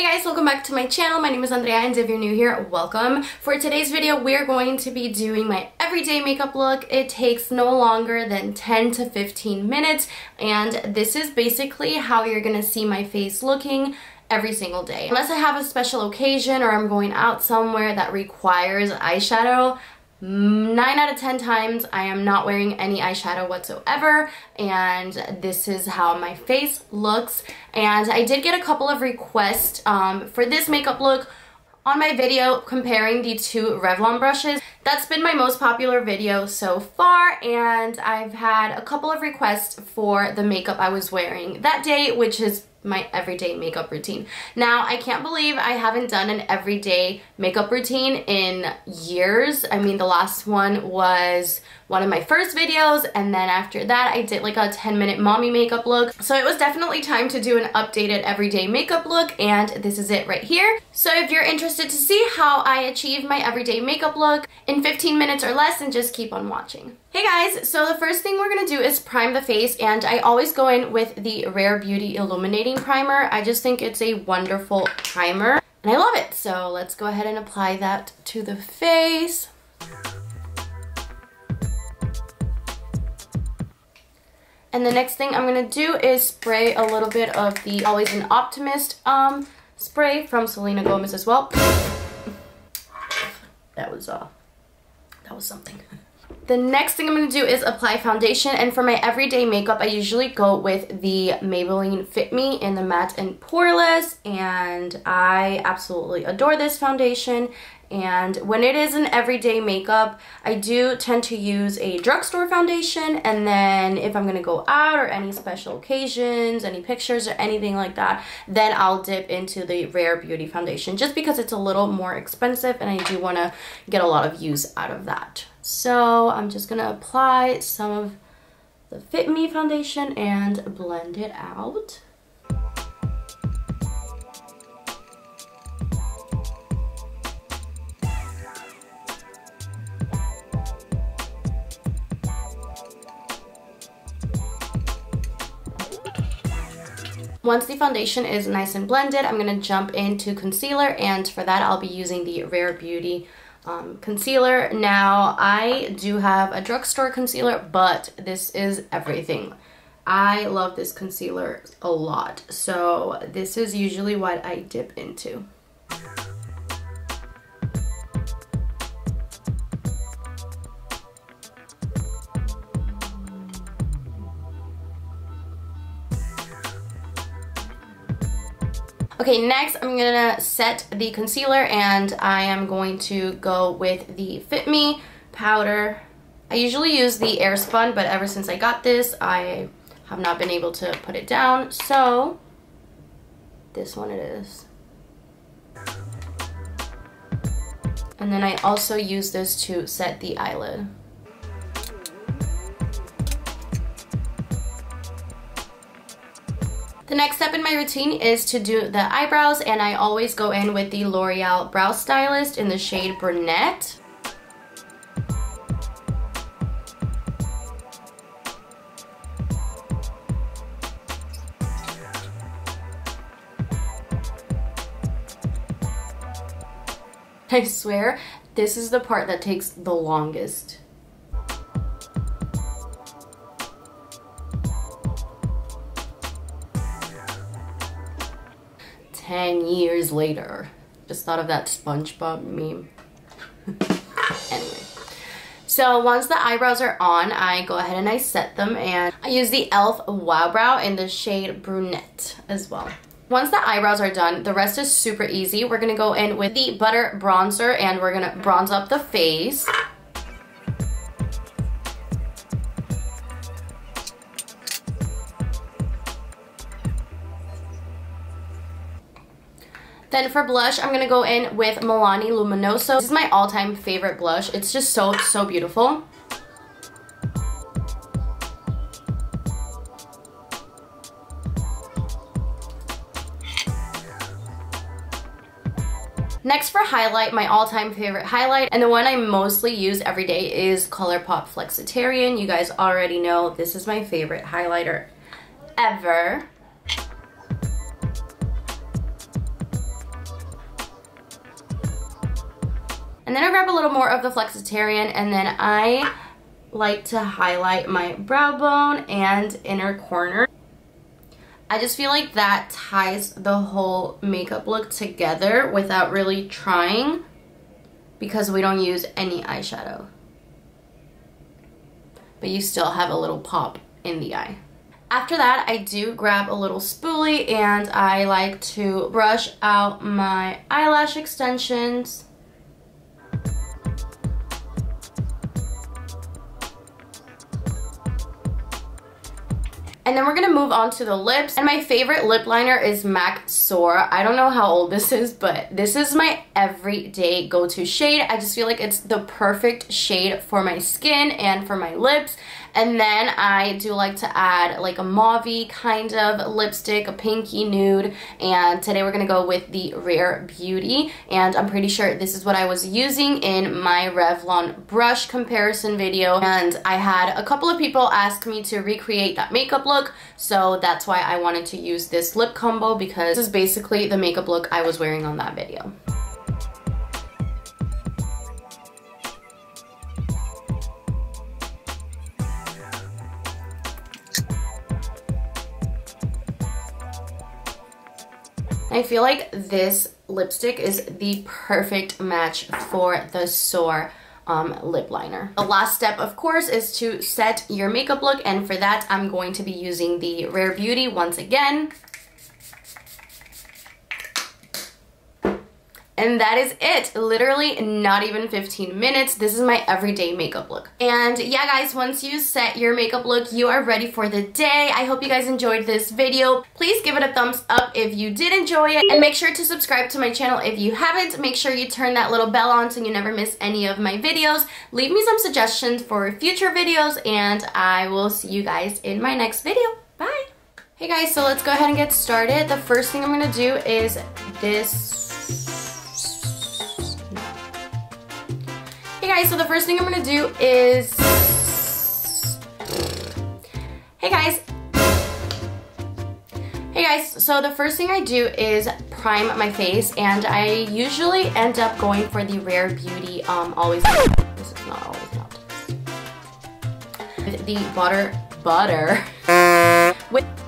Hey guys, welcome back to my channel. My name is Andrea and if you're new here, welcome. For today's video, we're going to be doing my everyday makeup look. It takes no longer than 10 to 15 minutes and this is basically how you're gonna see my face looking every single day. Unless I have a special occasion or I'm going out somewhere that requires eyeshadow, 9 out of 10 times I am not wearing any eyeshadow whatsoever, and this is how my face looks. And I did get a couple of requests for this makeup look on my video comparing the two Revlon brushes. That's been my most popular video so far, and I've had a couple of requests for the makeup I was wearing that day, which is my everyday makeup routine. Now, I can't believe I haven't done an everyday makeup routine in years. I mean, the last one was one of my first videos, and then after that I did like a 10-minute mommy makeup look. So it was definitely time to do an updated everyday makeup look, and this is it right here. So if you're interested to see how I achieve my everyday makeup look in 15 minutes or less, then just keep on watching. Hey guys, so the first thing we're gonna do is prime the face, and I always go in with the Rare Beauty Illuminating Primer. I just think it's a wonderful primer and I love it. So let's go ahead and apply that to the face. And the next thing I'm gonna do is spray a little bit of the Always an Optimist spray from Selena Gomez as well. That was something. The next thing I'm going to do is apply foundation, and for my everyday makeup I usually go with the Maybelline Fit Me in the Matte and Poreless, and I absolutely adore this foundation. And when it is an everyday makeup, I do tend to use a drugstore foundation, and then if I'm going to go out or any special occasions, any pictures or anything like that, then I'll dip into the Rare Beauty foundation just because it's a little more expensive and I do want to get a lot of use out of that. So I'm just gonna apply some of the Fit Me foundation and blend it out. Once the foundation is nice and blended, I'm gonna jump into concealer, and for that I'll be using the Rare Beauty concealer. Now, I do have a drugstore concealer, but this is everything. I love this concealer a lot, so this is usually what I dip into. Okay, next I'm gonna set the concealer, and I am going to go with the Fit Me powder. I usually use the Airspun, but ever since I got this, I have not been able to put it down. So, this one it is. And then I also use this to set the eyelid. The next step in my routine is to do the eyebrows, and I always go in with the L'Oreal Brow Stylist in the shade Brunette. I swear, this is the part that takes the longest. Years later. Just thought of that SpongeBob meme. Anyway. So once the eyebrows are on, I go ahead and I set them, and I use the e.l.f. Wow Brow in the shade Brunette as well. Once the eyebrows are done, the rest is super easy. We're gonna go in with the Butter Bronzer and we're gonna bronze up the face. Then for blush, I'm going to go in with Milani Luminoso. This is my all-time favorite blush. It's just so beautiful. Next for highlight, my all-time favorite highlight, and the one I mostly use every day, is ColourPop Flexitarian. You guys already know this is my favorite highlighter ever. And then I grab a little more of the Flexitarian, and then I like to highlight my brow bone and inner corner. I just feel like that ties the whole makeup look together without really trying, because we don't use any eyeshadow. But you still have a little pop in the eye. After that, I do grab a little spoolie and I like to brush out my eyelash extensions. And then we're gonna move on to the lips. And my favorite lip liner is MAC Sora. I don't know how old this is, but this is my everyday go-to shade. I just feel like it's the perfect shade for my skin and for my lips. And then I do like to add like a mauve kind of lipstick, a pinky nude. And today we're gonna go with the Rare Beauty. And I'm pretty sure this is what I was using in my Revlon brush comparison video. And I had a couple of people ask me to recreate that makeup look. So that's why I wanted to use this lip combo, because this is basically the makeup look I was wearing on that video. I feel like this lipstick is the perfect match for the Sora lip liner. The last step, of course, is to set your makeup look, and for that I'm going to be using the Rare Beauty once again. And that is it. Literally not even 15 minutes. This is my everyday makeup look. And yeah, guys, once you set your makeup look, you are ready for the day. I hope you guys enjoyed this video. Please give it a thumbs up if you did enjoy it. And make sure to subscribe to my channel if you haven't. Make sure you turn that little bell on so you never miss any of my videos. Leave me some suggestions for future videos, and I will see you guys in my next video. Bye! Hey guys, so let's go ahead and get started. The first thing I'm gonna do is this. So the first thing I'm gonna do is, hey guys, so the first thing I do is prime my face, and I usually end up going for the Rare Beauty always, this is not always not, the butter,